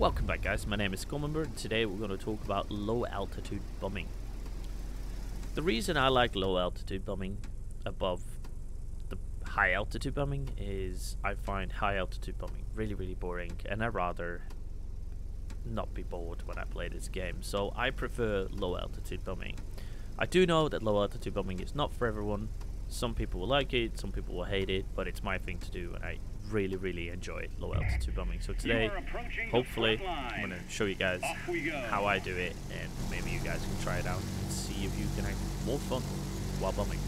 Welcome back, guys. My name is Skullmember, and today we're going to talk about low altitude bombing. The reason I like low altitude bombing above the high altitude bombing is I find high altitude bombing really boring, and I'd rather not be bored when I play this game, so I prefer low altitude bombing. I do know that low altitude bombing is not for everyone. Some people will like it, some people will hate it, but it's my thing to do, and I really enjoy low altitude bombing. So today, hopefully, I'm going to show you guys how I do it, and maybe you guys can try it out and see if you can have more fun while bombing.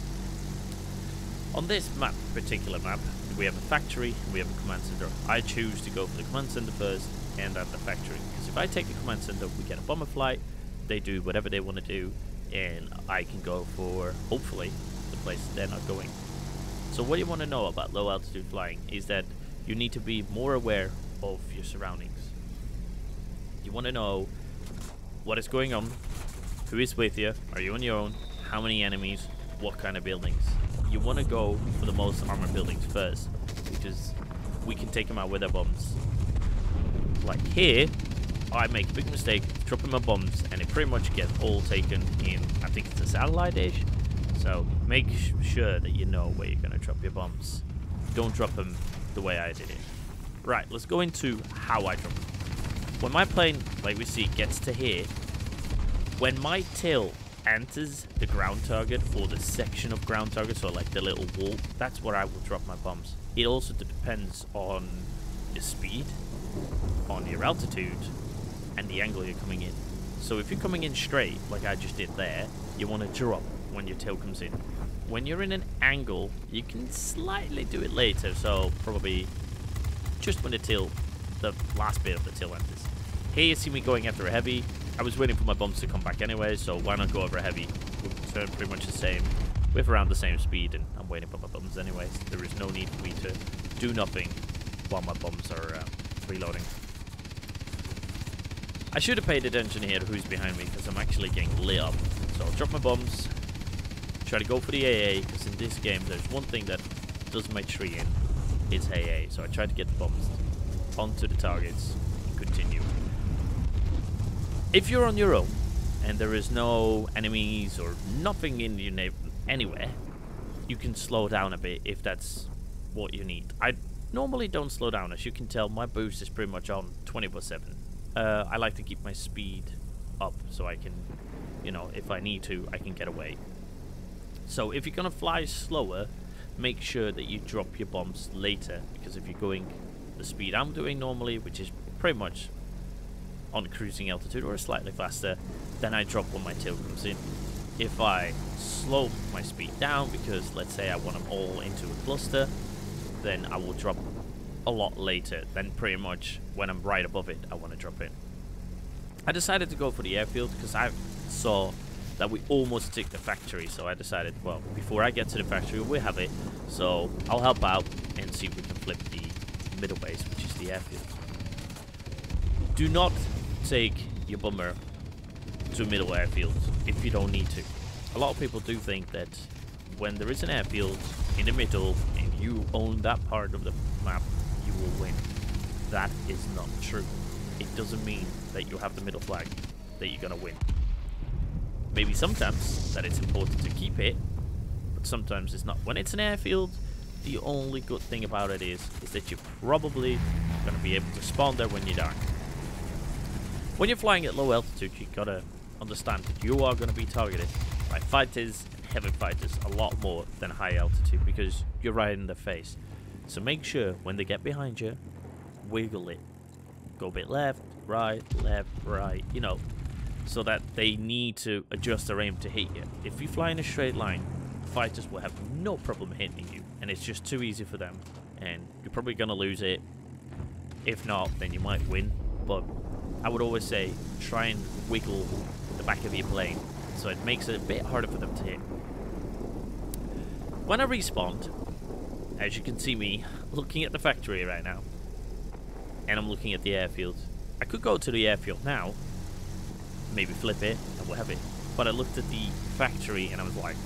On this map, particular map, we have a factory, we have a command center. I choose to go for the command center first, and at the factory, because if I take the command center, we get a bomber flight, they do whatever they want to do, and I can go for, hopefully, the place they're not going. So what you want to know about low altitude flying is that you need to be more aware of your surroundings. You want to know what is going on, who is with you, are you on your own, how many enemies, what kind of buildings. You want to go for the most armored buildings first, because we can take them out with our bombs. Like here, I make a big mistake dropping my bombs, and it pretty much gets all taken in, I think it's a satellite dish. So make sure that you know where you're going to drop your bombs. Don't drop them the way I did it. Right, let's go into how I drop them. When my plane, like we see, gets to here, when my tail enters the ground target or the section of ground target, so like the little wall, that's where I will drop my bombs. It also depends on your speed, on your altitude, and the angle you're coming in. So if you're coming in straight, like I just did there, you want to drop when your tail comes in. When you're in an angle, you can slightly do it later, so probably just when the tail, the last bit of the tail enters. Here you see me going after a heavy. I was waiting for my bombs to come back anyway, so why not go over a heavy? We'll turn pretty much the same, with around the same speed, and I'm waiting for my bombs anyway. So there is no need for me to do nothing while my bombs are reloading. I should have paid attention here to who's behind me, because I'm actually getting lit up. So I'll drop my bombs, try to go for the AA, because in this game there's one thing that does my tree in, it's AA. So I try to get the bombs onto the targets and continue. If you're on your own and there is no enemies or nothing in your neighborhood anywhere, you can slow down a bit if that's what you need. I normally don't slow down. As you can tell, my boost is pretty much on 24/7. I like to keep my speed up so I can, you know, if I need to, I can get away. So if you're going to fly slower, make sure that you drop your bombs later, because if you're going the speed I'm doing normally, which is pretty much on cruising altitude or slightly faster, then I drop when my tail comes in. If I slow my speed down, because let's say I want them all into a cluster, then I will drop a lot later, then pretty much when I'm right above it, I want to drop in. I decided to go for the airfield because I saw that we almost ticked the factory, so I decided, well, before I get to the factory, we have it, so I'll help out and see if we can flip the middle base, which is the airfield. Do not take your bomber to middle airfield if you don't need to. A lot of people do think that when there is an airfield in the middle and you own that part of the map, you will win. That is not true. It doesn't mean that you have the middle flag that you're gonna win. Maybe sometimes that it's important to keep it, but sometimes it's not. When it's an airfield, the only good thing about it is that you're probably gonna be able to spawn there when you die. When you're flying at low altitude, you gotta understand that you are gonna be targeted by fighters and heavy fighters a lot more than high altitude, because you're right in the face. So make sure when they get behind you, wiggle it. Go a bit left, right, you know, so that they need to adjust their aim to hit you. If you fly in a straight line, fighters will have no problem hitting you, and it's just too easy for them, and you're probably going to lose it. If not, then you might win, but I would always say try and wiggle the back of your plane, so it makes it a bit harder for them to hit. When I respawned, as you can see me looking at the factory right now, and I'm looking at the airfield. I could go to the airfield now, maybe flip it, and we'll have it. But I looked at the factory and I was like,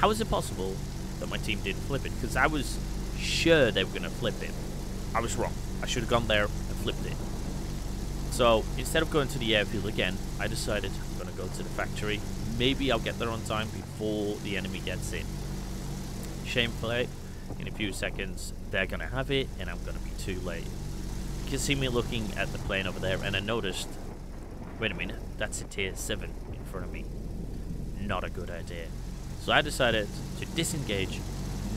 how is it possible that my team didn't flip it? Because I was sure they were going to flip it. I was wrong. I should have gone there and flipped it. So instead of going to the airfield again, I decided I'm going to go to the factory. Maybe I'll get there on time before the enemy gets in. Shamefully, in a few seconds, they're going to have it and I'm going to be too late. You can see me looking at the plane over there and I noticed, wait a minute, that's a tier 7 in front of me. Not a good idea. So I decided to disengage,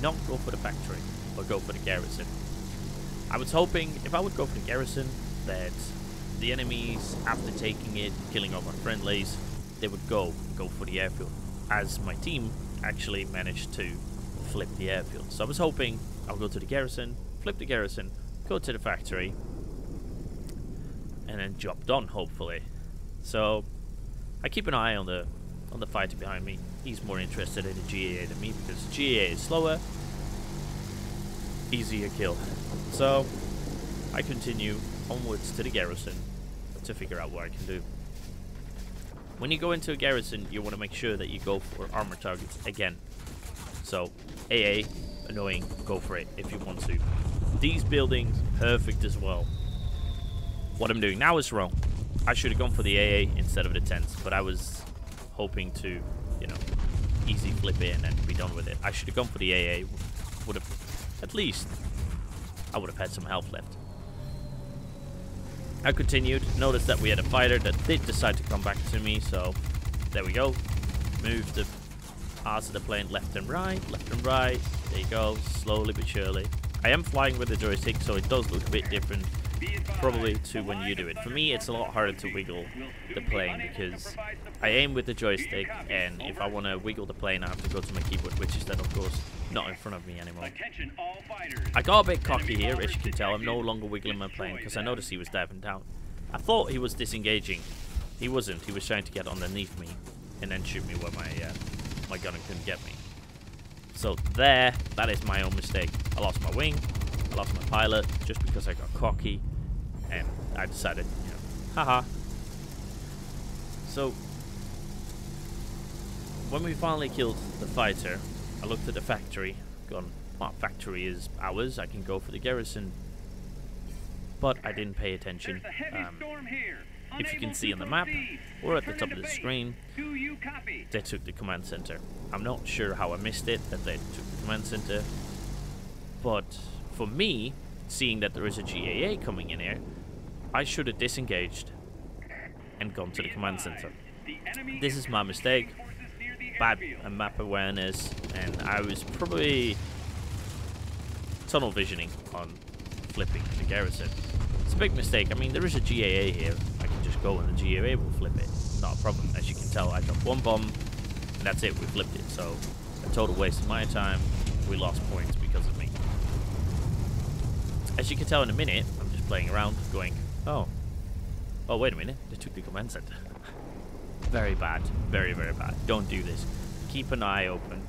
not go for the factory, but go for the garrison. I was hoping if I would go for the garrison that the enemies, after taking it, killing all my friendlies, they would go for the airfield, as my team actually managed to flip the airfield. So I was hoping I'll go to the garrison, flip the garrison, go to the factory, and then dropped on, hopefully. So I keep an eye on the fighter behind me. He's more interested in the GA than me because the GA is slower, easier kill. So I continue onwards to the garrison to figure out what I can do. When you go into a garrison, you want to make sure that you go for armor targets again. So AA, annoying, go for it if you want to. These buildings, perfect as well. What I'm doing now is wrong. I should have gone for the AA instead of the tents, but I was hoping to, you know, easy flip it and then be done with it. I should have gone for the AA. Would have, at least, I would have had some health left. I continued, noticed that we had a fighter that did decide to come back to me, so there we go. Moved the arse of the plane left and right, there you go, slowly but surely. I am flying with the joystick, so it does look a bit different, probably to when you do it. For me, it's a lot harder to wiggle the plane, because I aim with the joystick, and if I want to wiggle the plane, I have to go to my keyboard, which is then, of course, not in front of me anymore. I got a bit cocky here, as you can tell. I'm no longer wiggling my plane because I noticed he was diving down. I thought he was disengaging. He wasn't. He was trying to get underneath me and then shoot me where my gunner couldn't get me. So there, that is my own mistake. I lost my wing. I lost my pilot just because I got cocky and I decided, you know, haha. So when we finally killed the fighter, I looked at the factory, gone, well, factory is ours, I can go for the garrison. But I didn't pay attention. If you can see on the map, or at the top of the screen, they took the command center. I'm not sure how I missed it, that they took the command center. But for me, seeing that there is a GAA coming in here, I should have disengaged and gone to the command center. This is my mistake. Bad map awareness, and I was probably tunnel visioning on flipping the garrison. It's a big mistake. I mean, there is a GAA here. I can just go and the GAA will flip it. Not a problem. As you can tell, I dropped one bomb, and that's it. We flipped it. So a total waste of my time. We lost points because of me. As you can tell in a minute, I'm just playing around going, oh, wait a minute. They took the command center. Very bad. Very, very bad. Don't do this. Keep an eye open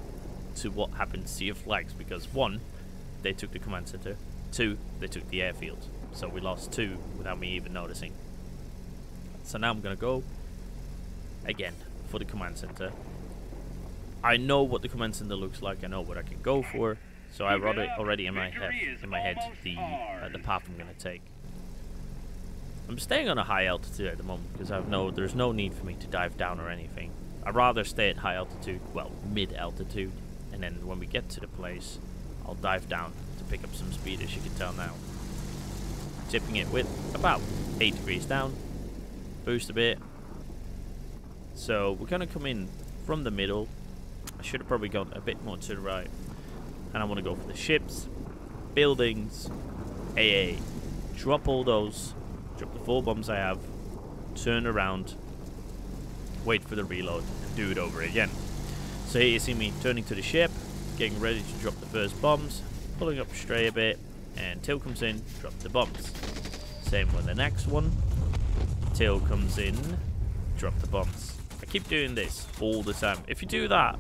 to what happens to your flags, because one, they took the command center. Two, they took the airfield. So we lost two without me even noticing. So now I'm going to go again for the command center. I know what the command center looks like. I know what I can go for. So I wrote it already in my head the path I'm going to take. I'm staying on a high altitude at the moment because there's no need for me to dive down or anything. I'd rather stay at high altitude, well, mid altitude, and then when we get to the place, I'll dive down to pick up some speed, as you can tell now. Tipping it with about 8 degrees down, boost a bit. So we're going to come in from the middle. I should have probably gone a bit more to the right. And I want to go for the ships, buildings, AA. Drop all those. Drop the 4 bombs I have, turn around, wait for the reload, and do it over again. So here you see me turning to the ship, getting ready to drop the first bombs, pulling up straight a bit, and Till comes in, drop the bombs. Same with the next one, Till comes in, drop the bombs. I keep doing this all the time. If you do that,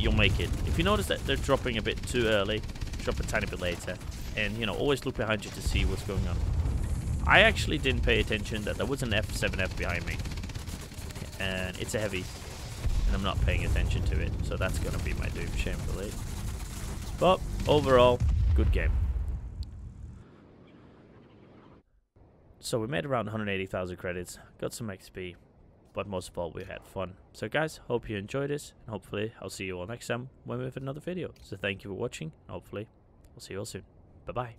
you'll make it. If you notice that they're dropping a bit too early, drop a tiny bit later, and you know, always look behind you to see what's going on. I actually didn't pay attention that there was an F7F behind me. And it's a heavy. And I'm not paying attention to it. So that's going to be my doom, shamefully. But overall, good game. So we made around 180,000 credits, got some XP, but most of all we had fun. So guys, hope you enjoyed this, and hopefully I'll see you all next time when we have another video. So thank you for watching, and hopefully I'll see you all soon. Bye bye.